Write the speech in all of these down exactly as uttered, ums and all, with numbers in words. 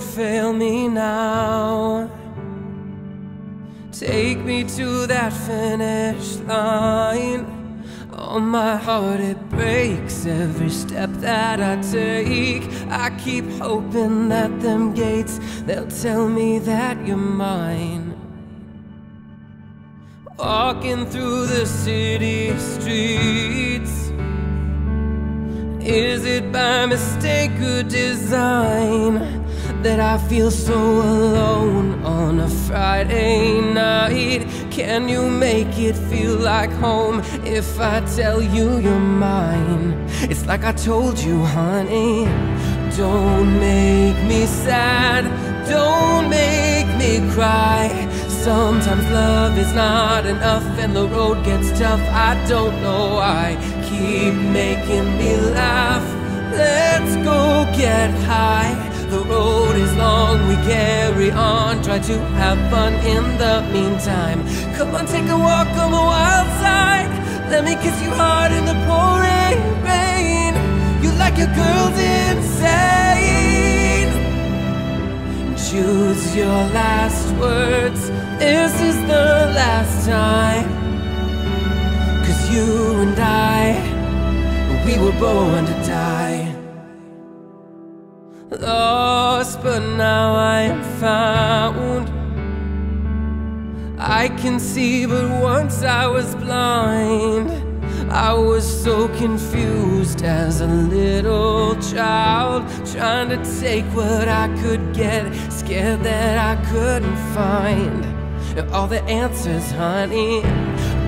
can fail me now. Take me to that finish line. Oh, my heart, it breaks every step that I take. I keep hoping that them gates, they'll tell me that you're mine. Walking through the city streets, is it by mistake or design that I feel so alone on a Friday night? Can you make it feel like home if I tell you you're mine? It's like I told you, honey. Don't make me sad, don't make me cry. Sometimes love is not enough and the road gets tough. I don't know why. Keep making me laugh, let's go get high. The road is long, we carry on, try to have fun in the meantime. Come on, take a walk on the wild side, let me kiss you hard in the pouring rain. You like your girls insane, choose your last words, this is the last time. Cause you and I, we were born to die. Lost, but now I am found. I can see, but once I was blind. I was so confused as a little child, trying to take what I could get, scared that I couldn't find all the answers, honey.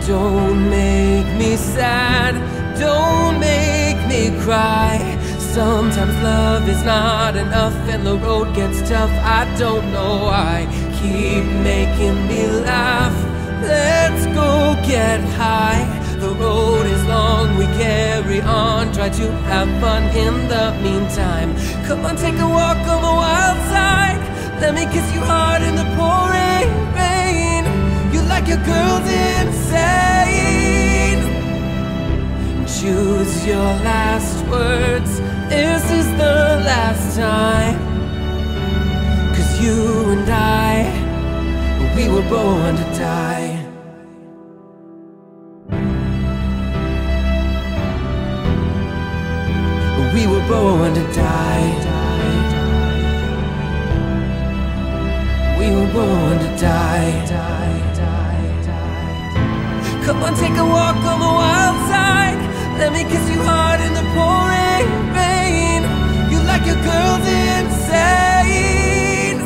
Don't make me sad, don't make me cry. Sometimes love is not enough and the road gets tough. I don't know why. Keep making me laugh, let's go get high. The road is long, we carry on, try to have fun in the meantime. Come on, take a walk on the wild side, let me kiss you hard in the pouring rain. You like your girls insane, choose your last words, this is the last time. Cause you and I, we were born to die. We were born to die. We were born to die. Come on, take a walk on the wild side, let me kiss you hard in the pouring rain. You like your girls insane.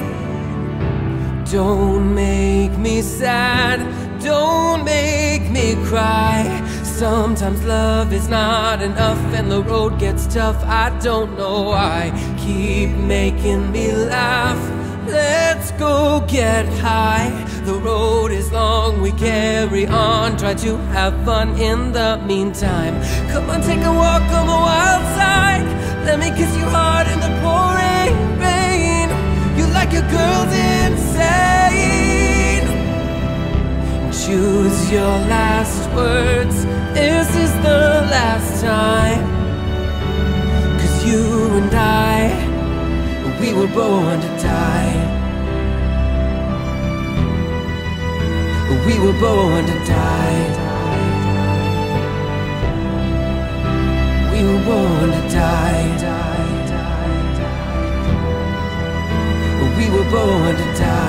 Don't make me sad, don't make me cry. Sometimes love is not enough and the road gets tough. I don't know why. Keep making me laugh, let's go get high. The road is long, we carry on, try to have fun in the meantime. Come on, take a walk on the wild side, let me kiss you hard in the pouring rain. You like your girls insane, choose your last words, this is the last time. Cause you and I, we were born to die. We were born to die. We were born to die. We were born to die.